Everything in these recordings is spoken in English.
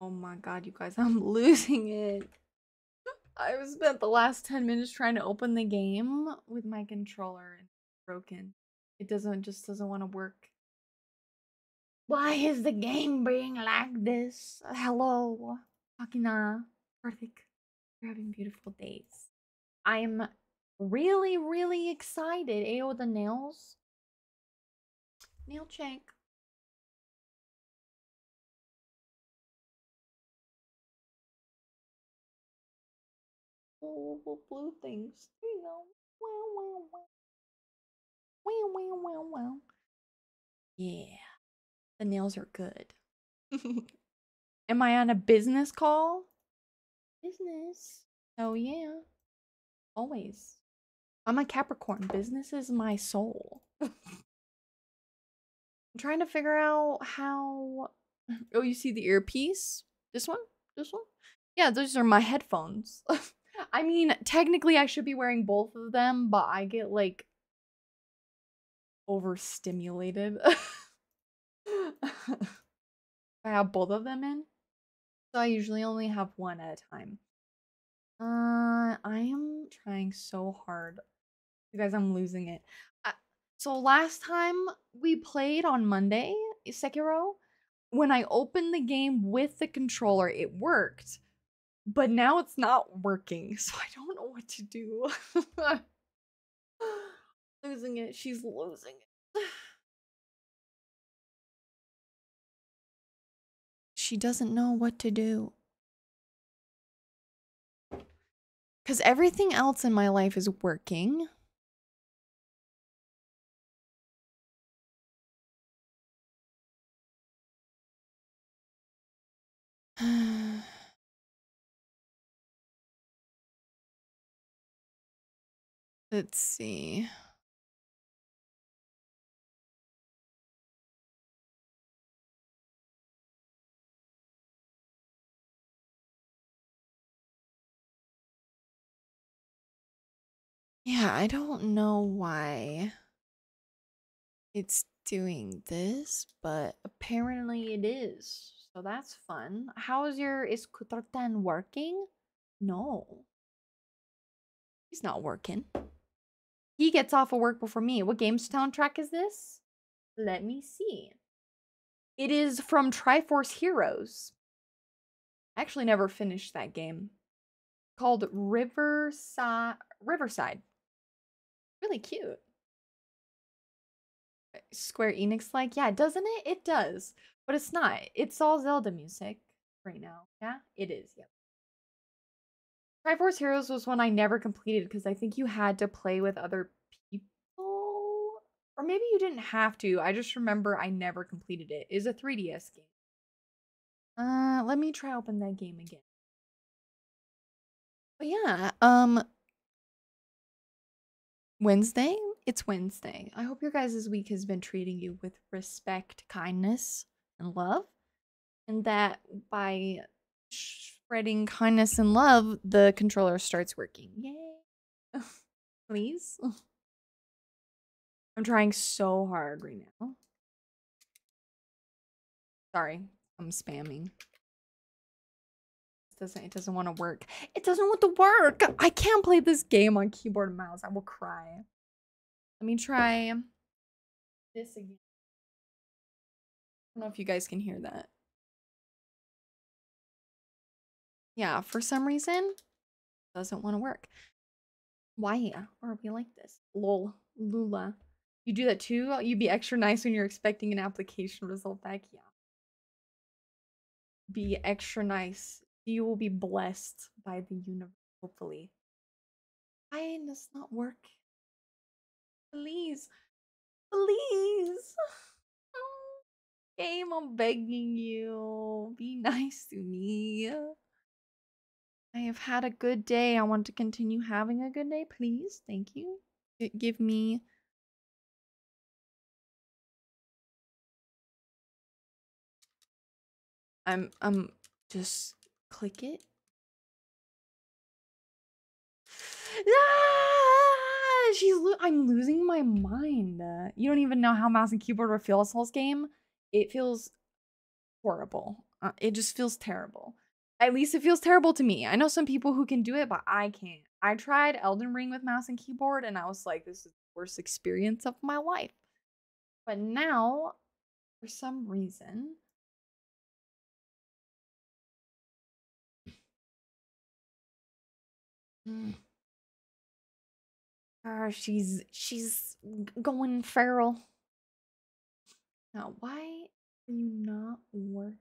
Oh my god, you guys, I'm losing it. I've spent the last 10 minutes trying to open the game with my controller and it's broken. It just doesn't want to work. Why is the game being like this? Hello, Akina. Perfect. We're having beautiful days. I'm really, really excited. Ayo, the nails. Nail check. Oh, blue things. You know. Wow, wow, wow. Wow, wow, wow, wow. Yeah. The nails are good. Am I on a business call? Business. Oh, yeah. Always. I'm a Capricorn. Business is my soul. I'm trying to figure out how... Oh, you see the earpiece? This one? This one? Yeah, those are my headphones. I mean, technically I should be wearing both of them, but I get, like, overstimulated. I have both of them in. So I usually only have one at a time. I am trying so hard. You guys, I'm losing it. So last time we played on Monday, Sekiro, when I opened the game with the controller, it worked. But now it's not working, so I don't know what to do. Losing it. She's losing it. She doesn't know what to do. Because everything else in my life is working. Let's see. Yeah, I don't know why it's doing this, but apparently it is. So that's fun. How is your escutartan working? No. He's not working. He gets off of work before me. What game soundtrack is this? Let me see. It is from Triforce Heroes. I actually never finished that game. Called Riverside. Really cute. Square Enix, like, yeah, doesn't it? It does. But it's not. It's all Zelda music right now. Yeah, it is. Yep. Triforce Heroes was one I never completed because I think you had to play with other people. Or maybe you didn't have to. I just remember I never completed it. It's a 3DS game. Let me try open that game again. But yeah, Wednesday? It's Wednesday. I hope your guys' week has been treating you with respect, kindness, and love. And that by... spreading kindness and love, the controller starts working. Yay. Please. I'm trying so hard right now. Sorry, I'm spamming. It doesn't want to work. It doesn't want to work. I can't play this game on keyboard and mouse. I will cry. Let me try this again. I don't know if you guys can hear that. Yeah, for some reason, doesn't want to work. Why are we like this? Lol, Lula. You do that too? You'd be extra nice when you're expecting an application result back? Yeah. Be extra nice. You will be blessed by the universe, hopefully. Why does not work? Please. Please. Game, I'm begging you. Be nice to me. I have had a good day. I want to continue having a good day, please. Thank you. Give me... I'm just click it. Ah! I'm losing my mind. You don't even know how mouse and keyboard will feel this whole game. It feels horrible. It just feels terrible. At least it feels terrible to me. I know some people who can do it, but I can't. I tried Elden Ring with mouse and keyboard, and I was like, this is the worst experience of my life. But now, for some reason... She's going feral. Now, why are you not working?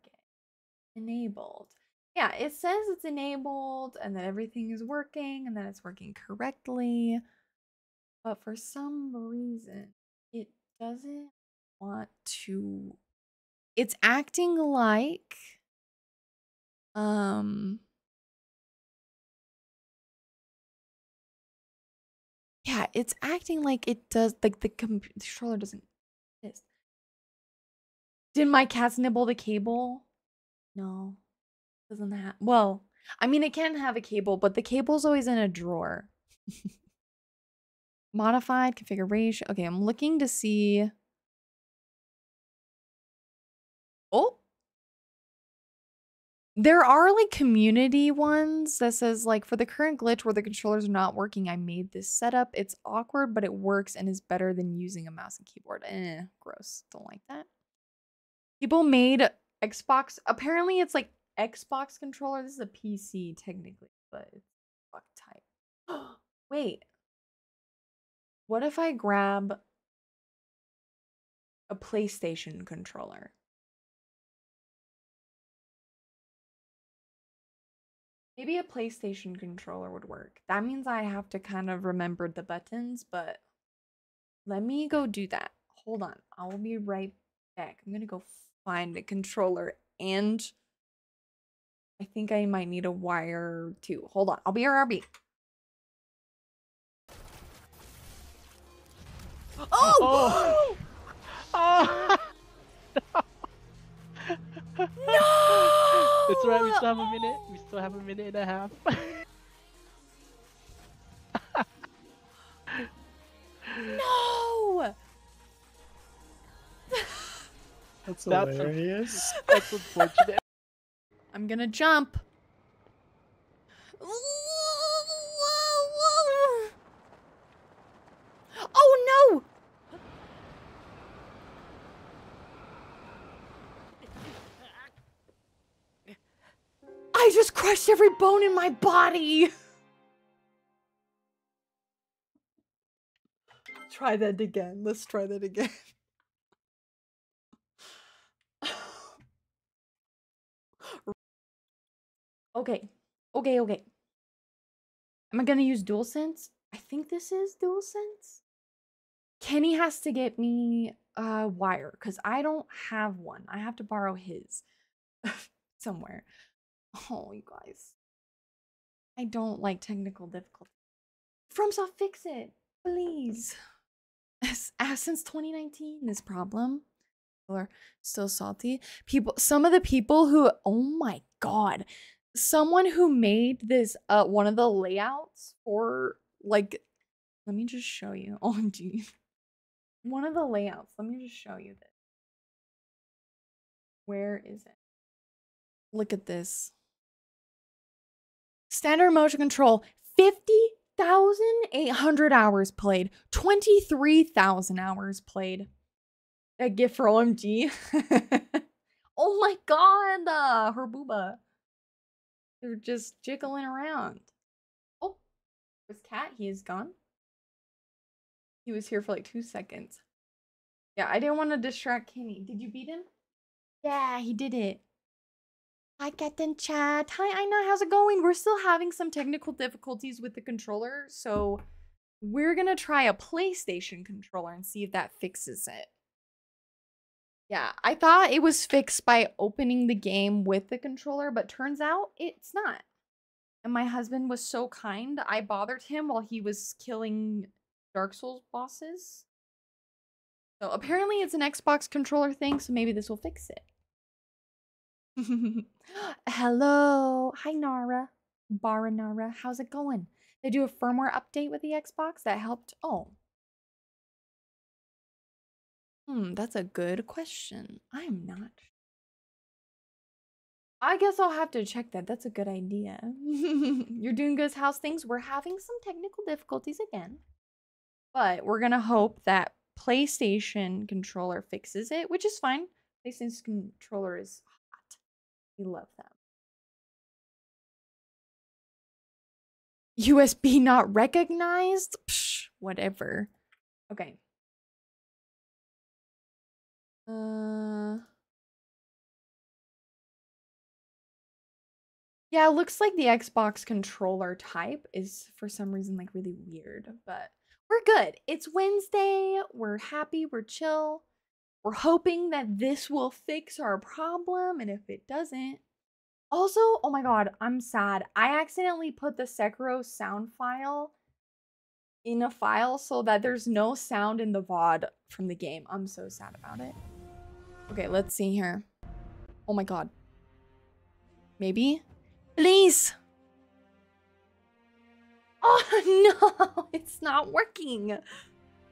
Enabled. Yeah, it says it's enabled and that everything is working and that it's working correctly. But for some reason, it doesn't want to. It's acting like yeah, it's acting like it does, like the controller doesn't exist. Did my cats nibble the cable? No. Doesn't that? Well, I mean, it can have a cable, but the cable's always in a drawer. Modified configuration. Okay, I'm looking to see. Oh. There are like community ones that says like for the current glitch where the controllers are not working, I made this setup. It's awkward, but it works and is better than using a mouse and keyboard. Eh, gross. Don't like that. People made Xbox. Apparently it's like Xbox controller. This is a PC technically, but it's fuck type. Wait. What if I grab a PlayStation controller? Maybe a PlayStation controller would work. That means I have to kind of remember the buttons, but let me go do that. Hold on. I will be right back. I'm going to go find a controller, and I think I might need a wire too. Hold on. I'll be RRB. Oh! Oh! No! No! It's alright, we still have a minute. We still have a minute and a half. No! That's hilarious. That's unfortunate. I'm gonna jump. Oh no! I just crushed every bone in my body! Try that again. Let's try that again. Okay. Okay, okay. Am I gonna use DualSense? I think this is DualSense. Kenny has to get me a wire, because I don't have one. I have to borrow his. Somewhere. Oh, you guys. I don't like technical difficulty. FromSoft, fix it, please. Since 2019, this problem. People are still salty. People, some of the people who, oh my god. Someone who made this, one of the layouts for, like, let me just show you. Oh, geez. One of the layouts. Let me just show you this. Where is it? Look at this. Standard motion control, 50,800 hours played, 23,000 hours played. That gift for OMG. Oh my god, her booba. They're just jiggling around. Oh, this cat, he is gone. He was here for like 2 seconds. Yeah, I didn't want to distract Kenny. Did you beat him? Yeah, he did it. Hi, Captain Chat. Hi, Aina. How's it going? We're still having some technical difficulties with the controller, so we're going to try a PlayStation controller and see if that fixes it. Yeah, I thought it was fixed by opening the game with the controller, but turns out it's not. And my husband was so kind. I bothered him while he was killing Dark Souls bosses. So apparently it's an Xbox controller thing, so maybe this will fix it. Hello. Hi, Nara. Baranara. How's it going? They do a firmware update with the Xbox that helped. Oh. That's a good question. I'm not. I guess I'll have to check that. That's a good idea. You're doing good house things. We're having some technical difficulties again. But we're going to hope that PlayStation controller fixes it, which is fine. PlayStation controller is hot. We love them. USB not recognized? Psh, whatever. Okay. Yeah, it looks like the Xbox controller type is for some reason like really weird, but we're good. It's Wednesday. We're happy. We're chill. We're hoping that this will fix our problem, and if it doesn't... Also, oh my god, I'm sad. I accidentally put the Sekiro sound file in a file so that there's no sound in the VOD from the game. I'm so sad about it. Okay, let's see here. Oh my god. Maybe? Please! Oh no! It's not working!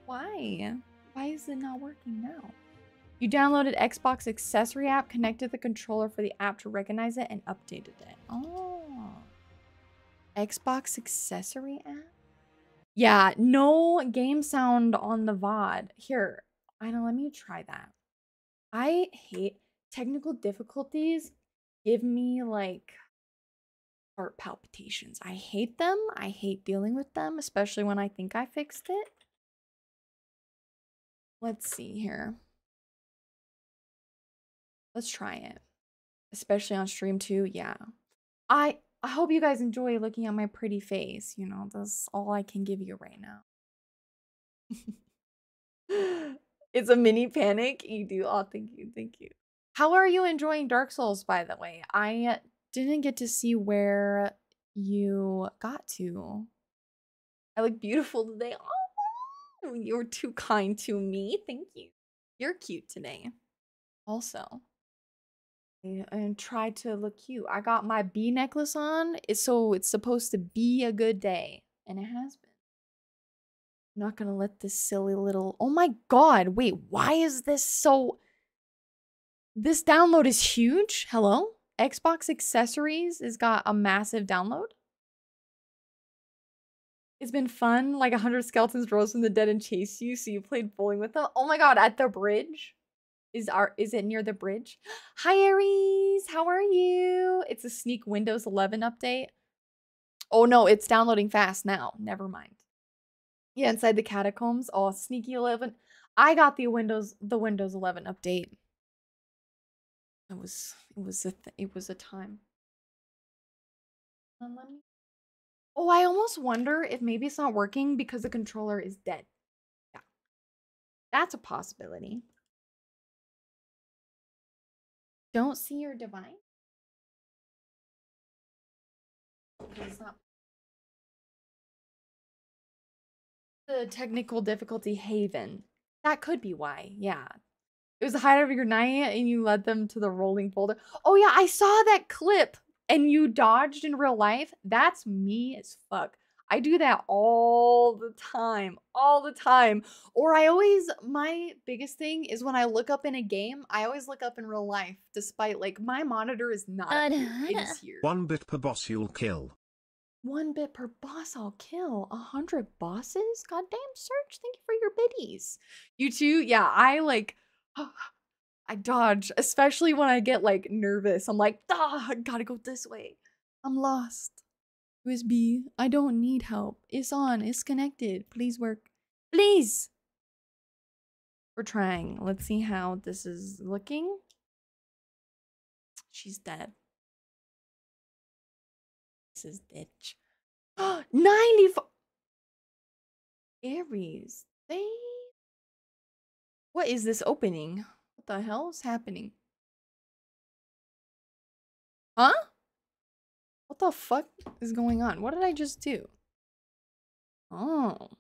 Why? Why is it not working now? You downloaded Xbox accessory app, connected the controller for the app to recognize it, and updated it. Oh. Xbox accessory app? Yeah, no game sound on the VOD. Here, let me try that. I hate technical difficulties. Give me like heart palpitations. I hate them. I hate dealing with them, especially when I think I fixed it. Let's see here. Let's try it, especially on stream too. Yeah, I hope you guys enjoy looking at my pretty face. You know, that's all I can give you right now. It's a mini panic. You do. Oh, thank you. Thank you. How are you enjoying Dark Souls, by the way? I didn't get to see where you got to. I look beautiful today. Oh, you were too kind to me. Thank you. You're cute today. Also, and try to look cute. I got my bee necklace on, so it's supposed to be a good day, and it has been. I'm not gonna let this silly little... Oh my god, wait, why is this so... This download is huge? Hello? Xbox accessories has got a massive download. It's been fun, like 100 skeletons rose from the dead and chased you, so you played bowling with them. Oh my god, at the bridge? Is it near the bridge? Hi Aries, how are you? It's a sneak Windows 11 update. Oh no, it's downloading fast now. Never mind. Yeah, inside the catacombs. Oh, sneaky 11. I got the Windows 11 update. It was a time. Oh, I almost wonder if maybe it's not working because the controller is dead. Yeah, that's a possibility. Don't see your device? It's not. The technical difficulty haven. That could be why. Yeah. It was the height of your night and you led them to the rolling boulder. Oh yeah, I saw that clip and you dodged in real life. That's me as fuck. I do that all the time, Or my biggest thing is when I look up in a game, I always look up in real life, despite like my monitor is not here. 1 bit per boss you'll kill. 1 bit per boss I'll kill. 100 bosses? Goddamn Search, thank you for your biddies. You too? Yeah, I like, I dodge, especially when I get like nervous. I'm like, ah, I gotta go this way. I'm lost. USB, I don't need help. It's on. It's connected. Please work. Please! We're trying. Let's see how this is looking. She's dead. This is ditch. 94! Aries. They... What is this opening? What the hell is happening? Huh? What the fuck is going on? What did I just do? Oh.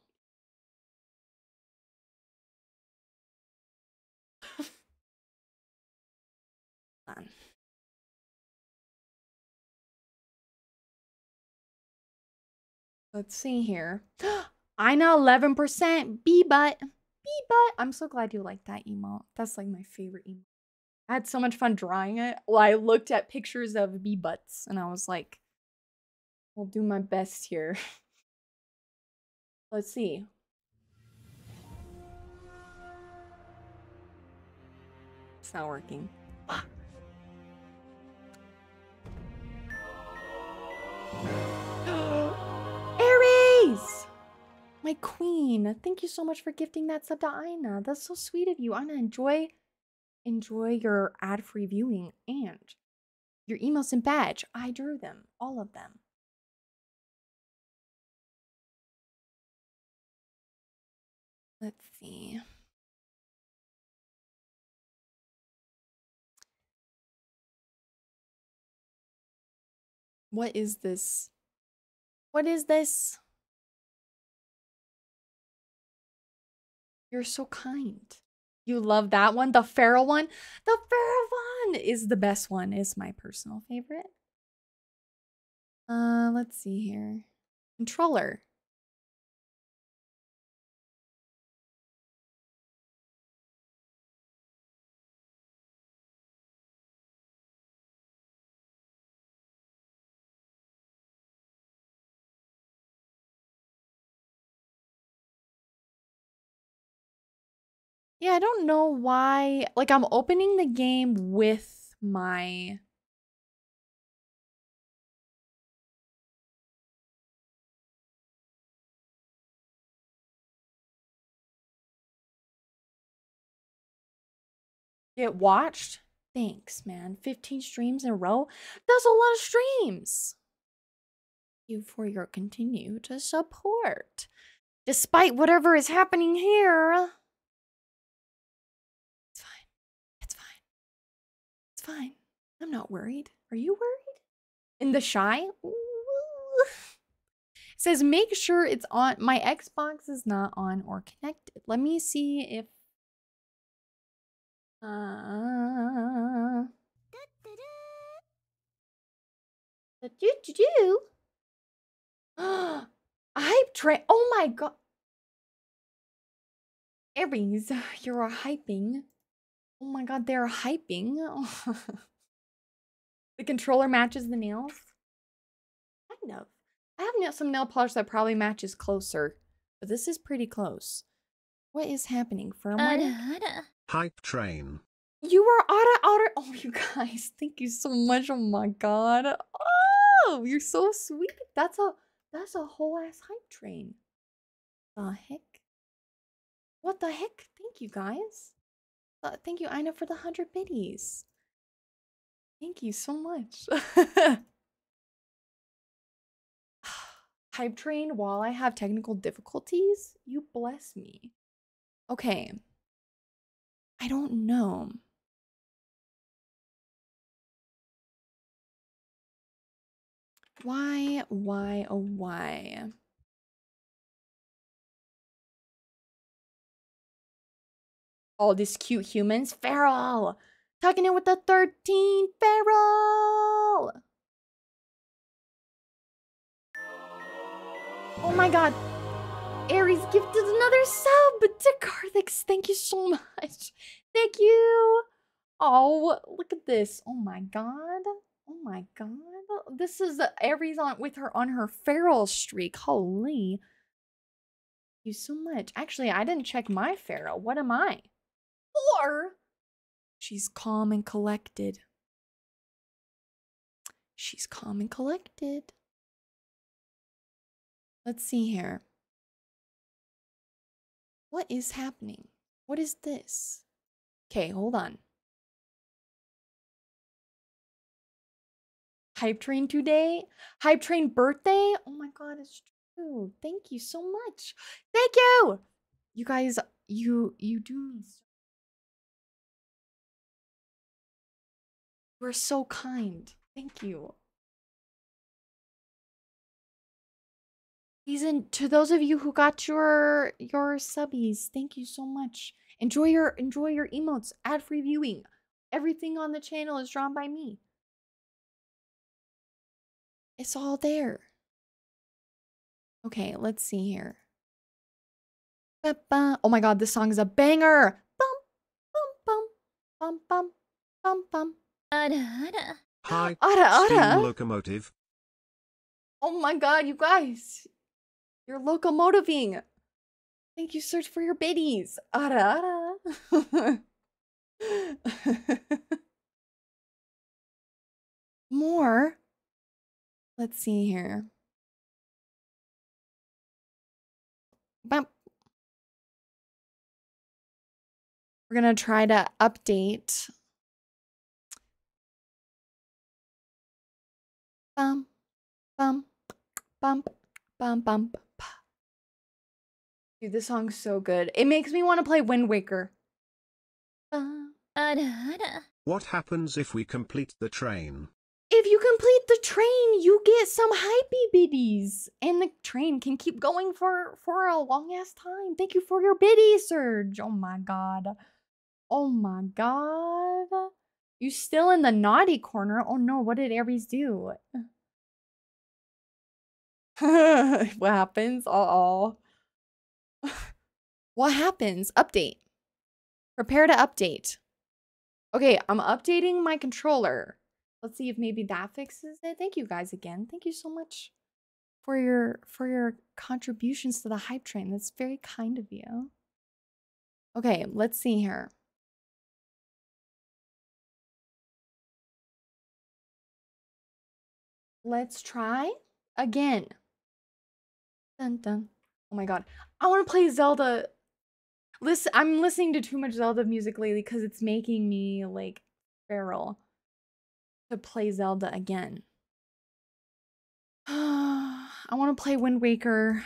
Let's see here. I know 11% B butt. I'm so glad you like that emote. That's like my favorite emote. I had so much fun drawing it. Well, I looked at pictures of bee butts and I was like, I'll do my best here. Let's see. It's not working. Fuck. Aries! My queen, thank you so much for gifting that sub to Aina. That's so sweet of you. Aina, enjoy your ad-free viewing and your emails and badge. I drew them, all of them. Let's see. What is this? What is this? You're so kind. You love that one? The feral one? The feral one is the best one. It's my personal favorite. Let's see here. Controller. Yeah, I don't know why, like, I'm opening the game with my get watched. Thanks, man. 15 streams in a row. That's a lot of streams. Thank you for your continued support. Despite whatever is happening here. Fine. I'm not worried. Are you worried? In the shy? Says make sure it's on. My Xbox is not on or connected. Let me see if a hype train. Oh my god. Aries, you're hyping. Oh my god, they're hyping. Oh. The controller matches the nails? Kind of. I have some nail polish that probably matches closer, but this is pretty close. What is happening? Firmware? Hype train. You are Ada. Oh, you guys, thank you so much. Oh my god. Oh, you're so sweet. That's a whole ass hype train. The heck? What the heck? Thank you guys. Thank you, Aina, for the 100 biddies. Thank you so much. Hype train while I have technical difficulties? You bless me. Okay. I don't know. Why, oh why? All these cute humans. Feral! Tucking in with the 13! Feral! Oh my god. Aries gifted another sub to Karthix. Thank you so much. Thank you! Oh, look at this. Oh my god. Oh my god. This is Aries on her feral streak. Holy. Thank you so much. Actually, I didn't check my feral. What am I? Or she's calm and collected. She's calm and collected. Let's see here. What is happening? What is this? Okay, hold on. Hype train today? Hype train birthday? Oh my god, it's true. Thank you so much. Thank you! You guys, you do me so. We're so kind. Thank you. Season to those of you who got your subbies, thank you so much. Enjoy your emotes. Ad-free viewing. Everything on the channel is drawn by me. It's all there. Okay, let's see here. Ba-ba. Oh my god, this song is a banger. Bum bum bum bum bum. Hi, steam locomotive. Oh my god, you guys. You're locomotiving. Thank you, Search, for your biddies. More. Let's see here. Bump. We're going to try to update. Bump, bump, bump, bump, bump. Dude, this song's so good. It makes me want to play Wind Waker. What happens if we complete the train? If you complete the train, you get some hypey biddies. And the train can keep going for a long-ass time. Thank you for your biddy, Surge. Oh my god. Oh my god. You still in the naughty corner. Oh no, what did Aries do? What happens? Uh-oh. What happens? Update. Prepare to update. Okay, I'm updating my controller. Let's see if maybe that fixes it. Thank you guys again. Thank you so much for your contributions to the hype train. That's very kind of you. Okay, let's see here. Let's try again. Dun dun. Oh my god. I want to play Zelda. Listen, I'm listening to too much Zelda music lately because it's making me like feral to play Zelda again. I want to play Wind Waker.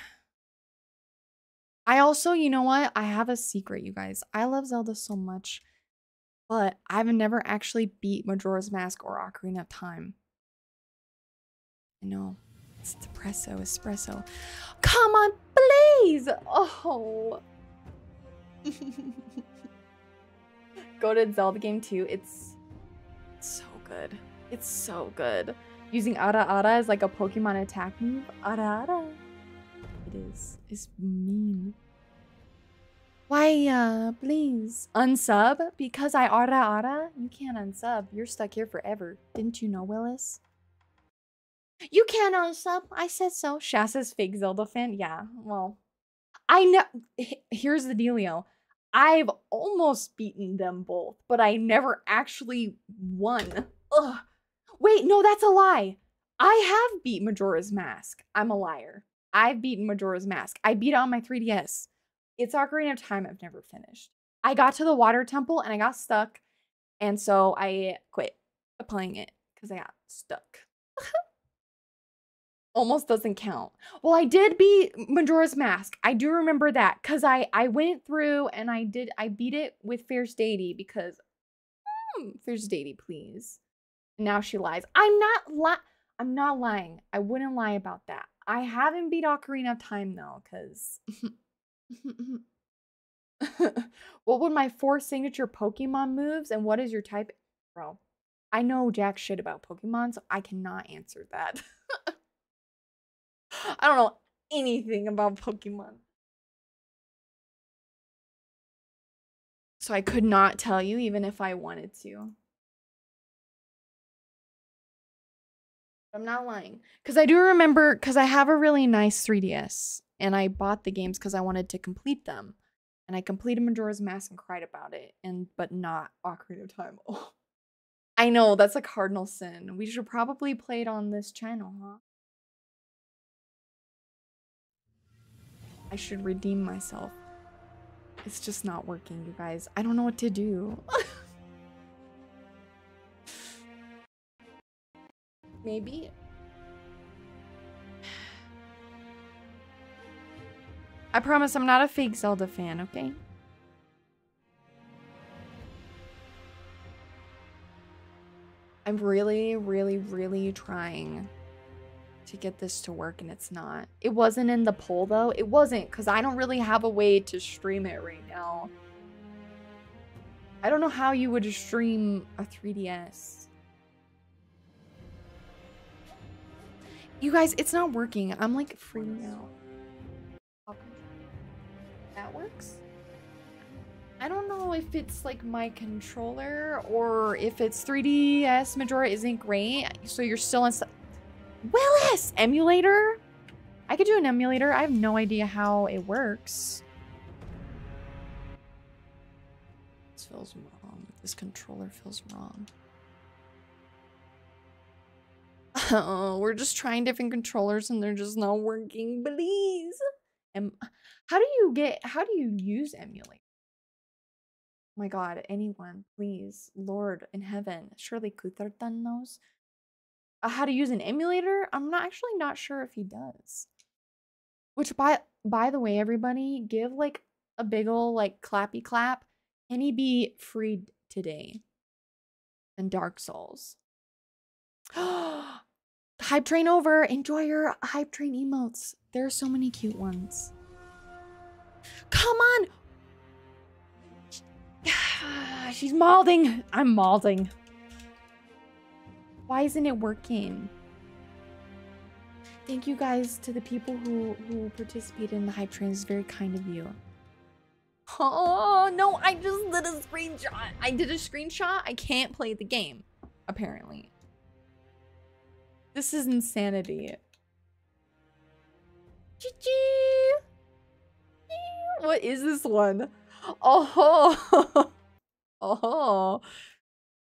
I also, you know what? I have a secret, you guys. I love Zelda so much, but I've never actually beat Majora's Mask or Ocarina of Time. I know. It's depresso, espresso. Come on, please! Oh. Go to Zelda game 2. It's so good. It's so good. Using Ara Ara as like a Pokemon attack move. Ara Ara. It is. It's mean. Why, please unsub? Because I Ara Ara? You can't unsub. You're stuck here forever. Didn't you know, Willis? You can't unsub. I said so. Shasta's fake Zelda fan. Yeah, well. I know. Here's the dealio. I've almost beaten them both, but I never actually won. Ugh. Wait, no, that's a lie. I have beat Majora's Mask. I'm a liar. I've beaten Majora's Mask. I beat it on my 3DS. It's Ocarina of Time. I've never finished. I got to the water temple and I got stuck. And so I quit playing it because I got stuck. Almost doesn't count. Well, I did beat Majora's Mask. I do remember that because I went through and I beat it with Fierce Deity because Fierce Deity, please. And now she lies. I'm not lying. I wouldn't lie about that. I haven't beat Ocarina of Time though, because what would my 4 signature Pokemon moves and what is your type? Bro, I know jack shit about Pokemon, so I cannot answer that. I don't know anything about Pokemon. So I could not tell you even if I wanted to. I'm not lying. Because I do remember, because I have a really nice 3DS. And I bought the games because I wanted to complete them. And I completed Majora's Mask and cried about it. But not Ocarina of Time. Oh. I know, that's a cardinal sin. We should probably play it on this channel, huh? I should redeem myself. It's just not working, you guys. I don't know what to do. Maybe. I promise I'm not a fake Zelda fan, okay? I'm really, really, really trying to get this to work, and it's not. It wasn't in the poll though. It wasn't because I don't really have a way to stream it right now. I don't know how you would stream a 3DS. You guys, it's not working. I'm like freaking out. That works? I don't know if it's like my controller or if it's 3DS Majora isn't great. So you're still in Willis emulator. I could do an emulator. I have no idea how it works. This feels wrong. This controller feels wrong. Oh, we're just trying different controllers and they're just not working. Please. And how do you use emulator? Oh my God, anyone, please, Lord in heaven, surely Kuthartan knows how to use an emulator. I'm not sure if he does. Which by the way, everybody, give like a big ol' like clappy clap. Can he be freed today? And Dark Souls. Hype train over. Enjoy your hype train emotes. There are so many cute ones. Come on. She's malding. I'm malding. Why isn't it working? Thank you guys to the people who participated in the hype train. It's very kind of you. Oh no, I just did a screenshot. I did a screenshot. I can't play the game, apparently. This is insanity. What is this one? Oh, oh,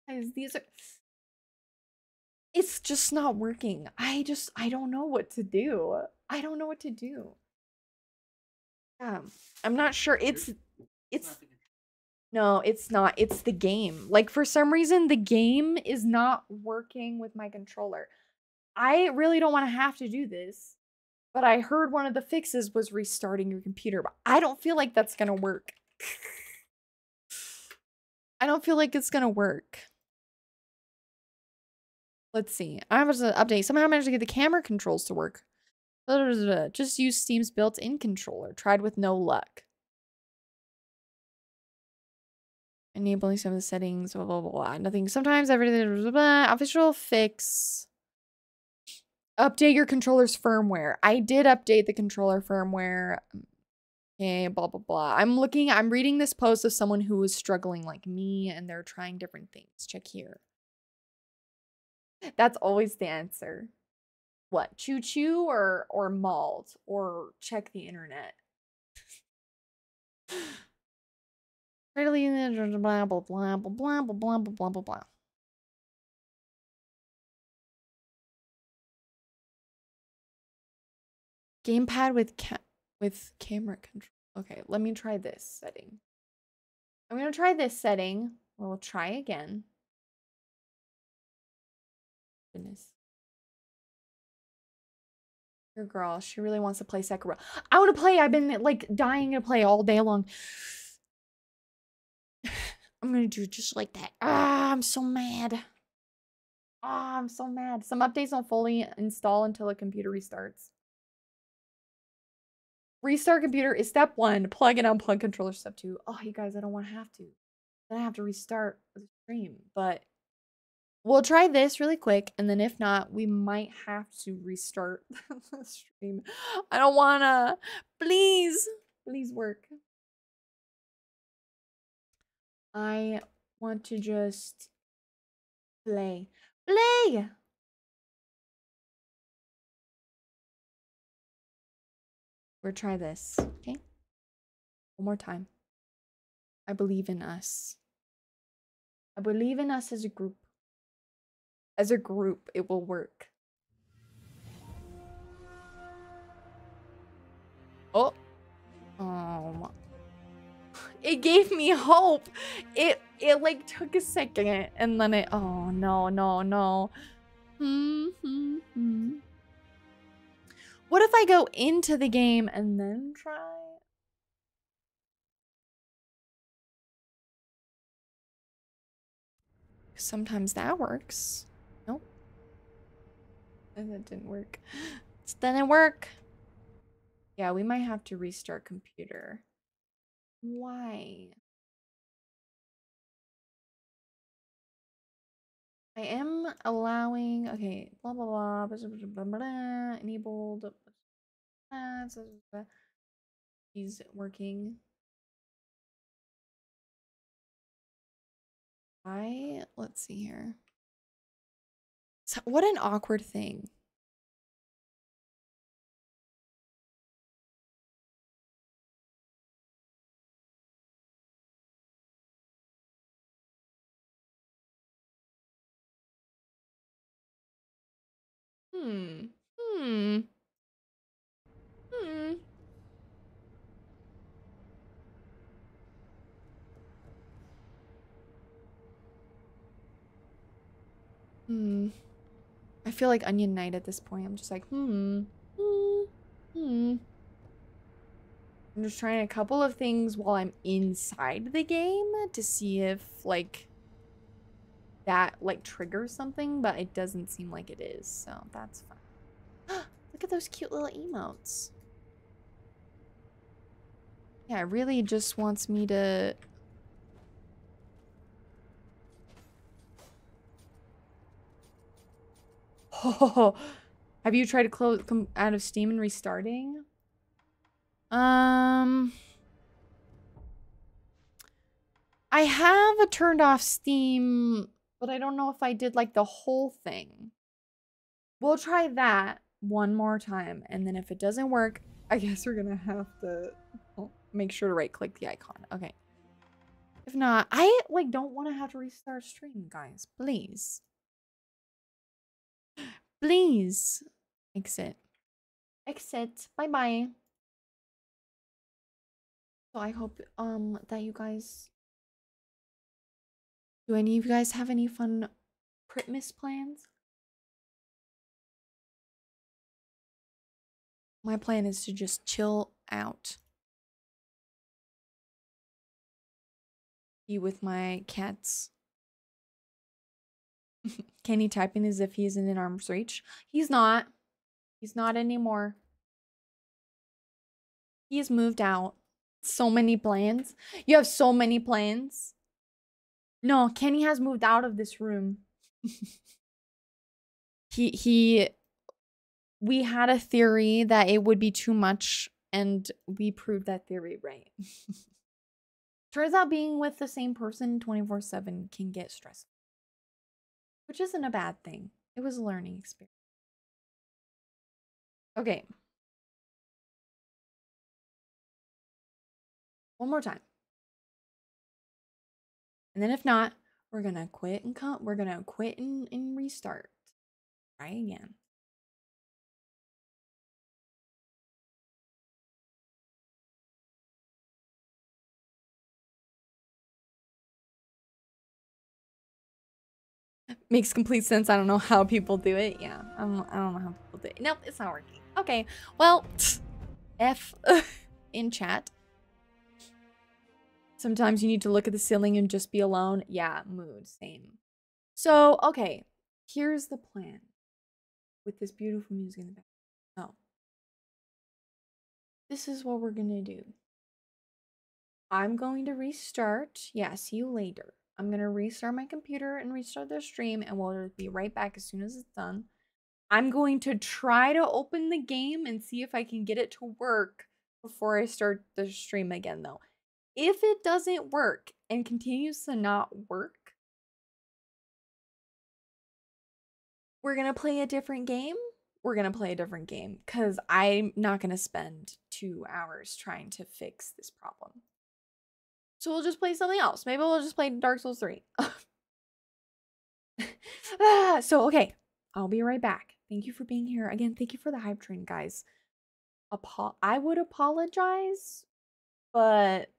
guys, these are. It's just not working. I don't know what to do. I don't know what to do. I'm not sure. It's no, it's not. It's the game. Like for some reason, the game is not working with my controller. I really don't want to have to do this, but I heard one of the fixes was restarting your computer, but I don't feel like that's going to work. I don't feel like it's going to work. Let's see. I was an update. Somehow I managed to get the camera controls to work. Just use Steam's built-in controller. Tried with no luck. Enabling some of the settings, blah, blah, blah, blah. Nothing. Sometimes everything, blah, blah, blah. Official fix. Update your controller's firmware. I did update the controller firmware. Okay, blah, blah, blah. I'm reading this post of someone who is struggling like me and they're trying different things. Check here. That's always the answer. What? Choo-choo or mauled or check the internet. Really, blah, blah, blah, blah, blah, blah, blah, blah, blah, blah. Gamepad with camera control. Okay, let me try this setting. I'm gonna try this setting. We'll try again. Goodness. Your girl, she really wants to play Sekiro. I want to play. I've been like dying to play all day long. I'm gonna do just like that. Ah, I'm so mad. Ah, I'm so mad. Some updates don't fully install until a computer restarts. Restart computer is step one. Plug and unplug controller step two. Oh, you guys, I don't want to have to. Then I have to restart the stream. But we'll try this really quick. And then if not, we might have to restart the stream. I don't want to. Please. Please work. I want to just play. Play. We'll try this, okay? One more time. I believe in us. I believe in us as a group. As a group, it will work. Oh. Oh. It gave me hope. It like took a second and then it, oh no, no, no. What if I go into the game and then try? Sometimes that works. Nope. And that didn't work. It didn't work. Yeah, we might have to restart computer. Why? I am allowing, okay, blah, blah, blah, blah, blah, blah, blah, blah, enabled. He's working. Let's see here. So, what an awkward thing. I feel like Onion Knight at this point. I'm just like, I'm just trying a couple of things while I'm inside the game to see if, like, that, like, triggers something, but it doesn't seem like it is, so that's fine. Look at those cute little emotes. Yeah, it really just wants me to... Oh, have you tried to close out of Steam and restarting? I have turned off Steam, but I don't know if I did like the whole thing. We'll try that one more time, and then if it doesn't work, I guess we're gonna have to make sure to right-click the icon. Okay. If not, I like don't want to have to restart stream, guys. Please. Please exit. Exit. Bye bye. So I hope that you guys. Do any of you guys have any fun Christmas plans? My plan is to just chill out. Be with my cats. Can he type in as if he isn't in arm's reach? He's not. He's not anymore. He's moved out. So many plans. You have so many plans. No, Kenny has moved out of this room. We had a theory that it would be too much, and we proved that theory right. Turns out being with the same person 24/7 can get stressful. Which isn't a bad thing. It was a learning experience. Okay. One more time. And then if not, we're gonna quit and restart. Try again. Makes complete sense. I don't know how people do it. Yeah, I don't know how people do it. Nope, it's not working. Okay, well, F in chat. Sometimes you need to look at the ceiling and just be alone. Yeah, mood, same. So, okay, here's the plan. With this beautiful music in the back. Oh. This is what we're gonna do. I'm going to restart. Yeah, see you later. I'm going to restart my computer and restart the stream, and we'll be right back as soon as it's done. I'm going to try to open the game and see if I can get it to work before I start the stream again, though. If it doesn't work and continues to not work, we're going to play a different game. We're going to play a different game because I'm not going to spend 2 hours trying to fix this problem. So we'll just play something else. Maybe we'll just play Dark Souls 3. So, okay. I'll be right back. Thank you for being here. Again, thank you for the hype train, guys. I would apologize, but